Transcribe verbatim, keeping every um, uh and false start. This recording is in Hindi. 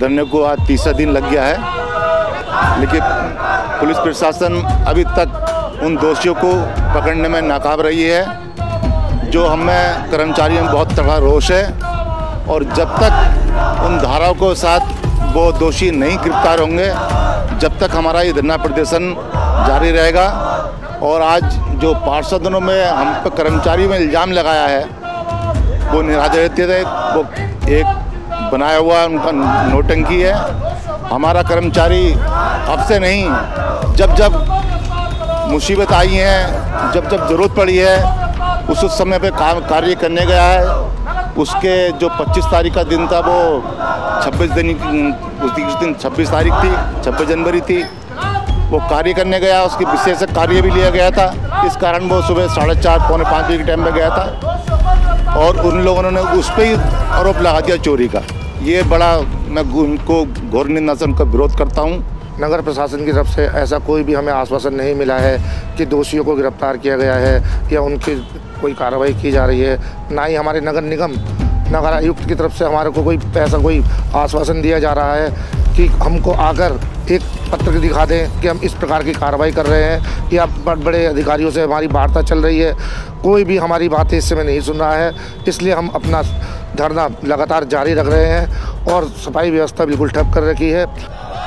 धरने को आज तीसरा दिन लग गया है, लेकिन पुलिस प्रशासन अभी तक उन दोषियों को पकड़ने में नाकाम रही है। जो हमें कर्मचारियों में बहुत तगड़ा रोष है और जब तक उन धाराओं के साथ वो दोषी नहीं गिरफ्तार होंगे, जब तक हमारा ये धरना प्रदर्शन जारी रहेगा। और आज जो पार्षदों में हम पर कर्मचारी में इल्ज़ाम लगाया है वो निराधारित है, वो एक बनाया हुआ उनका नौटंकी है। हमारा कर्मचारी अब से नहीं, जब जब मुसीबत आई है, जब जब ज़रूरत पड़ी है, उस उस समय पे काम कार्य करने गया है। उसके जो पच्चीस तारीख का दिन था वो छब्बीस दिन उस दिन छब्बीस तारीख थी, छब्बीस जनवरी थी, वो कार्य करने गया। उसके विशेष कार्य भी लिया गया था, इस कारण वो सुबह साढ़े चार पौने पाँच बजे के टाइम में गया था और उन लोगों ने उस पर ही आरोप लगा दिया चोरी का। ये बड़ा मैं उनको घोर निंदा से उनका विरोध करता हूँ। नगर प्रशासन की तरफ से ऐसा कोई भी हमें आश्वासन नहीं मिला है कि दोषियों को गिरफ्तार किया गया है या उनकी कोई कार्रवाई की जा रही है। ना ही हमारे नगर निगम नगर आयुक्त की तरफ से हमारे को कोई ऐसा कोई आश्वासन दिया जा रहा है कि हमको आकर एक पत्र दिखा दें कि हम इस प्रकार की कार्रवाई कर रहे हैं या बड़े बड़े अधिकारियों से हमारी वार्ता चल रही है। कोई भी हमारी बातें इस समय नहीं सुन रहा है, इसलिए हम अपना धरना लगातार जारी रख रहे हैं और सफाई व्यवस्था बिल्कुल ठप कर रखी है।